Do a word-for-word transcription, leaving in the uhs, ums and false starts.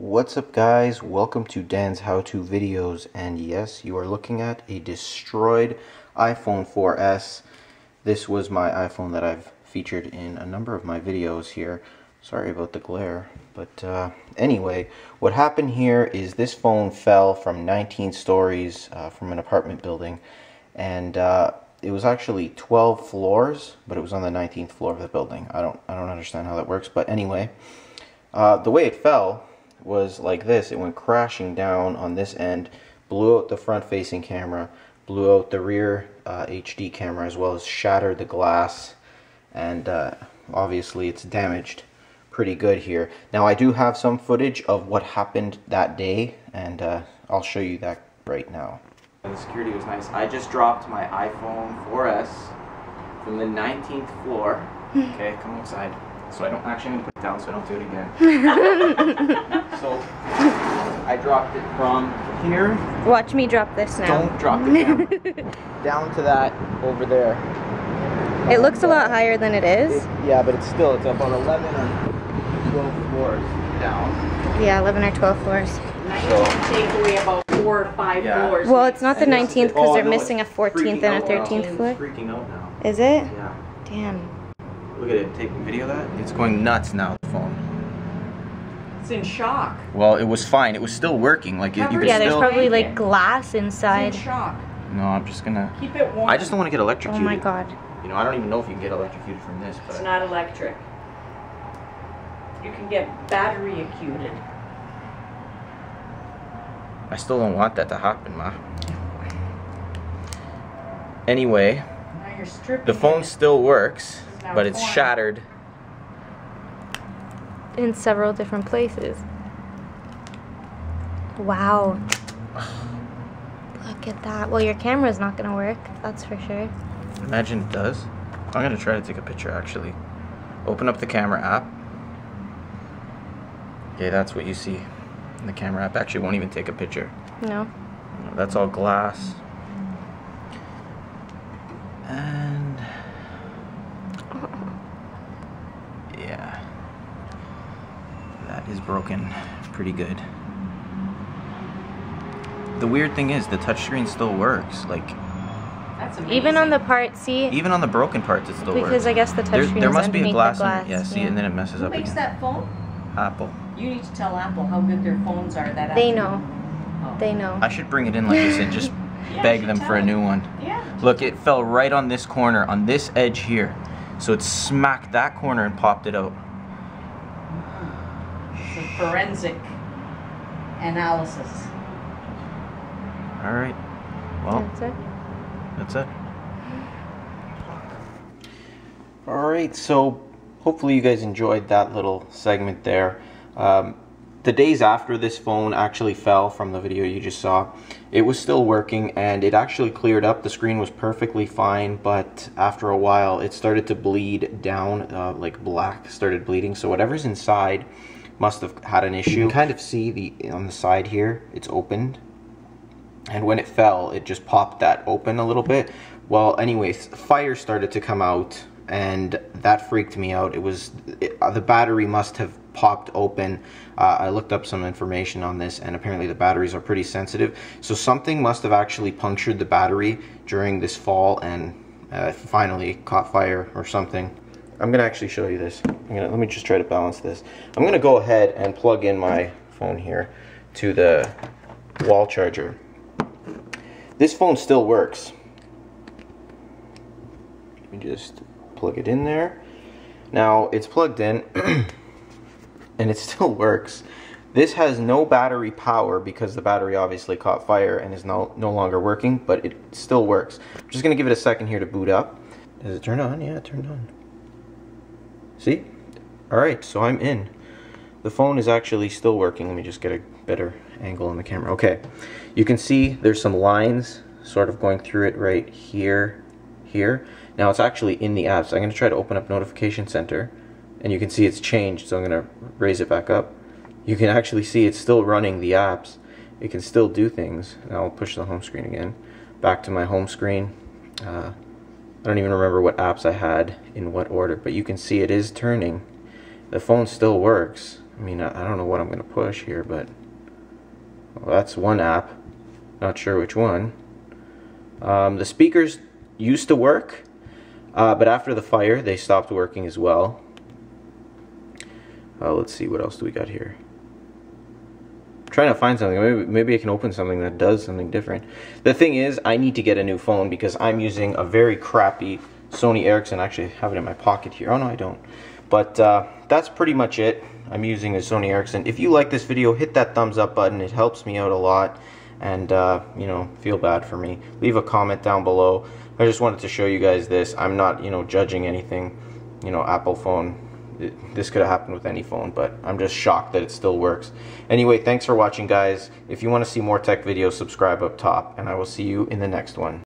What's up guys, welcome to Dan's how-to videos, and yes, you are looking at a destroyed iPhone four S. This was my iPhone that I've featured in a number of my videos here. Sorry about the glare, but uh, anyway, what happened here is this phone fell from nineteen stories uh, from an apartment building, and uh, it was actually twelve floors, but it was on the nineteenth floor of the building. I don't, I don't understand how that works, but anyway, uh, the way it fell was like this. It went crashing down on this end, blew out the front facing camera, blew out the rear uh, H D camera, as well as shattered the glass, and uh, obviously it's damaged pretty good here. Now I do have some footage of what happened that day, and uh, I'll show you that right now. The security was nice. I just dropped my iPhone four S from the nineteenth floor. Okay, come outside. So I don't actually need to put it down so I don't do it again. So I dropped it from here. Watch me drop this now. Don't drop the camera. Down to that over there. It looks a lot higher than it is. It, yeah, but it's still, it's up on eleven or twelve floors down. Yeah, eleven or twelve floors. So, take away about four or five yeah. floors. Well, it's not the nineteenth because oh, they're no, missing a fourteenth and a thirteenth floor. It's freaking out now. Is it? Yeah. Damn. Look at it, taking video of that. It's going nuts now, the phone. It's in shock. Well, it was fine. It was still working. Like, it, you could yeah, there's still probably like glass inside. It's in shock. No, I'm just gonna... Keep it warm. I just don't want to get electrocuted. Oh my god. You know, I don't even know if you can get electrocuted from this, but... It's not electric. You can get battery-acuted. I still don't want that to happen, ma. Anyway, now you're stripping the phone it. still works. Now but it's, it's shattered in several different places. Wow. Look at that. Well, your camera's not gonna work, that's for sure. Imagine it does. I'm gonna try to take a picture actually. Open up the camera app. Okay, that's what you see. The camera app actually won't even take a picture. No. That's all glass. Is broken pretty good. The weird thing is the touchscreen still works. Like that's amazing. Even on the part, see. Even on the broken parts, it still because works. Because I guess the touchscreen there, there must be a glass. glass. In, yeah, see, yeah. and then it messes Who up. Who makes again. that phone? Apple. You need to tell Apple how good their phones are. That they know. Oh. They know. I should bring it in like this and just yeah, beg them for it. a new one. Yeah. Look, it fell right on this corner, on this edge here, so it smacked that corner and popped it out. Forensic analysis. All right. Well, that's it. That's it. All right. So hopefully you guys enjoyed that little segment there. Um, the days after this phone actually fell from the video you just saw, it was still working and it actually cleared up. The screen was perfectly fine, but after a while it started to bleed down, uh, like black started bleeding. So whatever's inside must have had an issue. You can kind of see the on the side here, it's opened. And when it fell, it just popped that open a little bit. Well, anyways, fire started to come out and that freaked me out. It was, it, the battery must have popped open. Uh, I looked up some information on this and apparently the batteries are pretty sensitive. So something must have actually punctured the battery during this fall and uh, finally caught fire or something. I'm gonna actually show you this. I'm gonna, let me just try to balance this. I'm gonna go ahead and plug in my phone here to the wall charger. This phone still works. Let me just plug it in there. Now it's plugged in and it still works. This has no battery power because the battery obviously caught fire and is no, no longer working, but it still works. I'm just gonna give it a second here to boot up. Does it turn on? Yeah, it turned on. See? Alright, so I'm in. The phone is actually still working. Let me just get a better angle on the camera. Okay, you can see there's some lines sort of going through it right here, here. Now it's actually in the app, so I'm going to try to open up Notification Center, and you can see it's changed, so I'm going to raise it back up. You can actually see it's still running the apps. It can still do things. Now I'll push the home screen again. Back to my home screen. Uh, I don't even remember what apps I had in what order, but you can see it is turning. The phone still works. I mean, I don't know what I'm going to push here, but well, that's one app. Not sure which one. Um, the speakers used to work, uh, but after the fire, they stopped working as well. Uh, let's see, what else do we got here? I'm trying to find something. Maybe, maybe I can open something that does something different. The thing is, I need to get a new phone because I'm using a very crappy Sony Ericsson. I actually have it in my pocket here. Oh, no, I don't. But uh, that's pretty much it. I'm using a Sony Ericsson. If you like this video, hit that thumbs up button. It helps me out a lot. And, uh, you know, feel bad for me. Leave a comment down below. I just wanted to show you guys this. I'm not, you know, judging anything. You know, Apple phone. It, this could have happened with any phone, but I'm just shocked that it still works. Anyway, thanks for watching, guys. If you want to see more tech videos, subscribe up top. And I will see you in the next one.